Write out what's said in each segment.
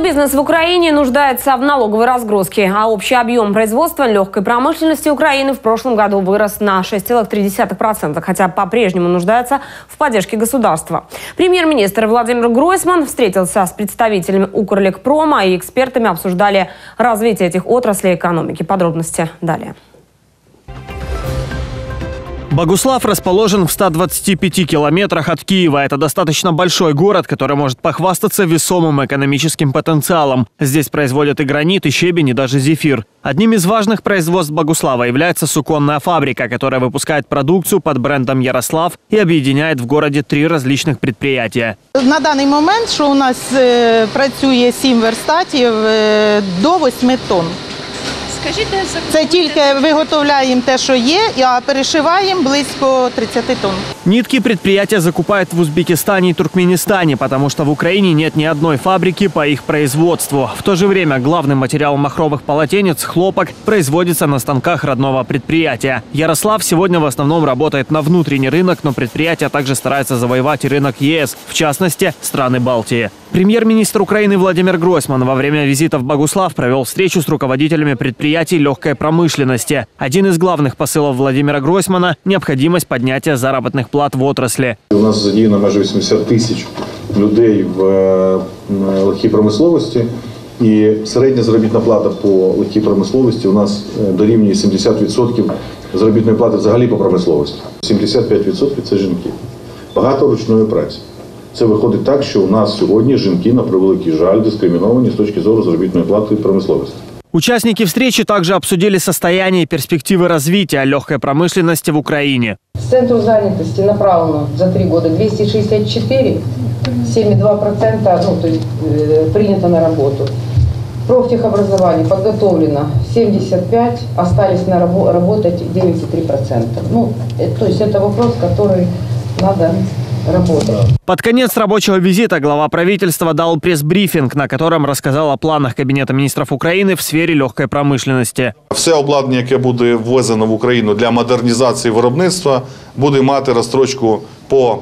Крупный бизнес в Украине нуждается в налоговой разгрузке, а общий объем производства легкой промышленности Украины в прошлом году вырос на 6,3%, хотя по-прежнему нуждается в поддержке государства. Премьер-министр Владимир Гройсман встретился с представителями Укрлегпрома и экспертами, обсуждали развитие этих отраслей экономики. Подробности далее. Богуслав расположен в 125 километрах от Киева. Это достаточно большой город, который может похвастаться весомым экономическим потенциалом. Здесь производят и гранит, и щебень, и даже зефир. Одним из важных производств Богуслава является суконная фабрика, которая выпускает продукцию под брендом «Ярослав» и объединяет в городе 3 различных предприятия. На данный момент, что у нас працює 7 верстатів до 8 тонн. Це тільки виготовляємо те, що є, а перешиваємо близько 30 тонн. Нитки предприятия закупают в Узбекистане и Туркменистане, потому что в Украине нет ни одной фабрики по их производству. В то же время главный материал махровых полотенец, хлопок, производится на станках родного предприятия. Ярослав сегодня в основном работает на внутренний рынок, но предприятие также старается завоевать и рынок ЕС, в частности, страны Балтии. Премьер-министр Украины Владимир Гройсман во время визита в Богуслав провел встречу с руководителями предприятий легкой промышленности. Один из главных посылов Владимира Гройсмана – необходимость поднятия заработных плат в отрасли. У нас задіяно майже 80 тисяч людей в легкій промисловості. І середня заробітна плата по легкій промисловості у нас дорівнює 70% заробітної плати взагалі по промисловості. 75% – це жінки. Багато ручної праці. Це виходить так, що у нас сьогодні жінки, на превеликий жаль, дискриміновані з точки зору заробітної плати промисловості. Участники встречи также обсудили состояние и перспективы развития легкой промышленности в Украине. С центру занятости направлено за 3 года 264, 7,2%, то есть, принято на работу. Профтехобразование подготовлено 75, остались на работать 9,3%. То есть это вопрос, который надо... Под конец рабочего визита глава правительства дал пресс-брифинг, на котором рассказал о планах Кабинета министров Украины в сфере легкой промышленности. Все обладнання, яке буде ввезено в Україну для модернізації виробництва, буде мати розстрочку по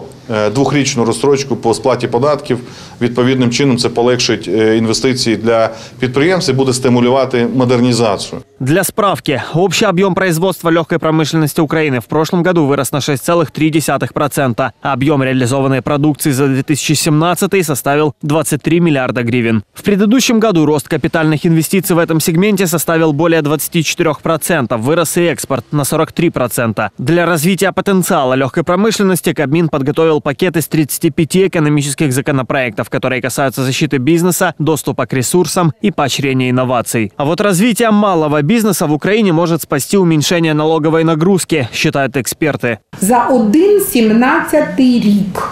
2-річну розстрочку по сплаті податків. Відповідним чином це полегшить інвестиції для підприємців, буде стимулювати модернізацію. Для справки, общий объем производства легкой промышленности Украины в прошлом году вырос на 6,3%, а объем реализованной продукции за 2017 составил 23 миллиарда гривен. В предыдущем году рост капитальных инвестиций в этом сегменте составил более 24%, вырос и экспорт на 43%. Для развития потенциала легкой промышленности Кабмин подготовил пакет из 35 экономических законопроектов, которые касаются защиты бизнеса, доступа к ресурсам и поощрения инноваций. А вот развитие малого бизнеса в Украине может спасти уменьшение налоговой нагрузки, считают эксперты. За 1,17 рік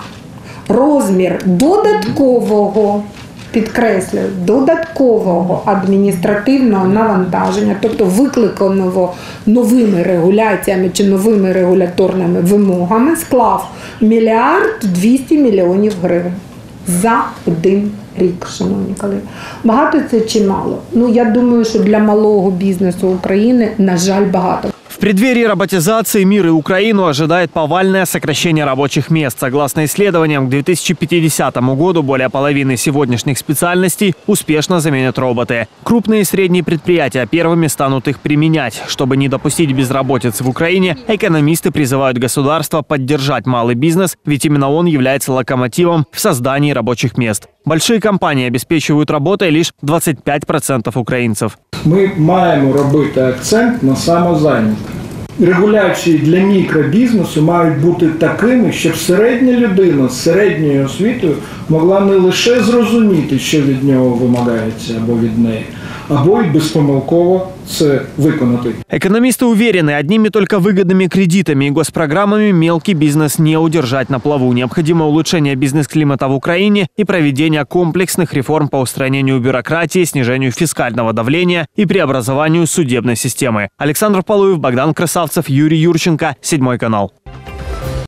розмір додаткового, підкреслюю, додаткового адміністративного навантаження, тобто викликаного новими регуляціями чи новими регуляторними вимогами, склав 1 200 000 000 гривень за 1 рік, шановні колеги. Багато це чи мало? Я думаю, що для малого бізнесу України, на жаль, багато. В преддверии роботизации мир и Украину ожидает повальное сокращение рабочих мест. Согласно исследованиям, к 2050 году более половины сегодняшних специальностей успешно заменят роботы. Крупные и средние предприятия первыми станут их применять. Чтобы не допустить безработицы в Украине, экономисты призывают государство поддержать малый бизнес, ведь именно он является локомотивом в создании рабочих мест. Большие компании обеспечивают работой лишь 25% украинцев. Ми маємо робити акцент на самозайнятих. Регуляції для мікробізнесу мають бути такими, щоб середня людина з середньою освітою могла не лише зрозуміти, що від нього вимагається або від неї, або й безпомилково це виконати. Экономисты уверены, одними только выгодными кредитами и госпрограммами мелкий бизнес не удержать на плаву. Необходимо улучшение бизнес-климата в Украине и проведение комплексных реформ по устранению бюрократии, снижению фискального давления и преобразованию судебной системы. Александр Полоев, Богдан Красавцев, Юрий Юрченко, 7 канал.